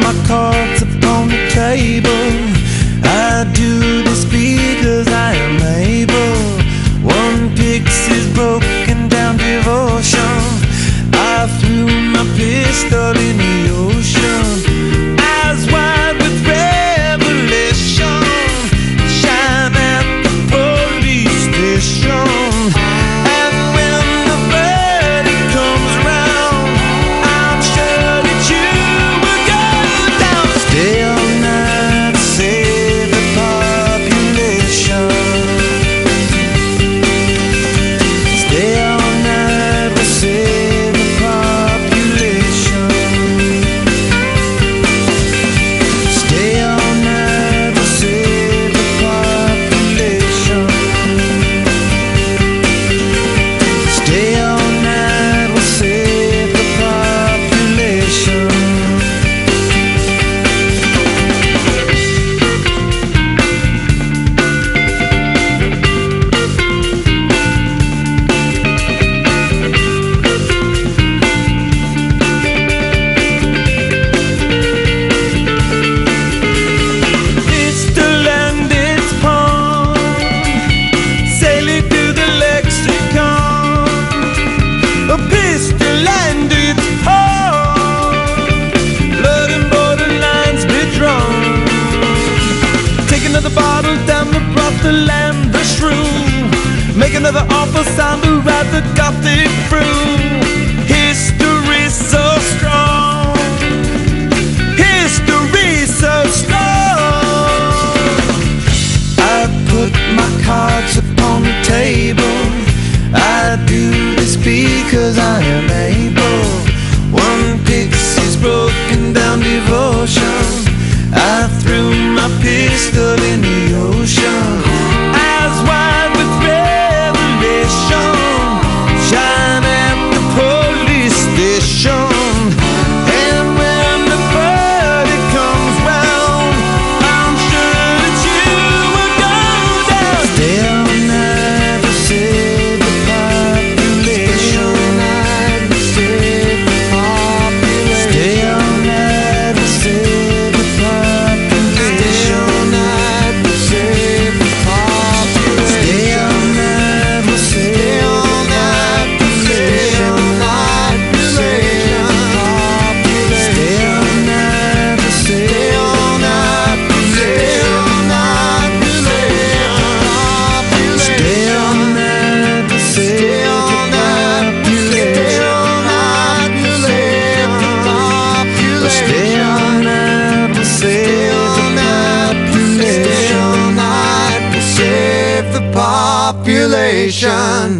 my cards upon the table. I do this because I am able. One pixie's broken down devotion. I threw my pistol in the ocean, eyes wide with revelation. Shine at the police station. The lamb, the shrew. Make another awful sound to ride the Gothic through. History's so strong. History's so strong. I put my cards upon the table. I do this because I am able. One pixie's broken down devotion. I threw my pistol in the ocean. Population.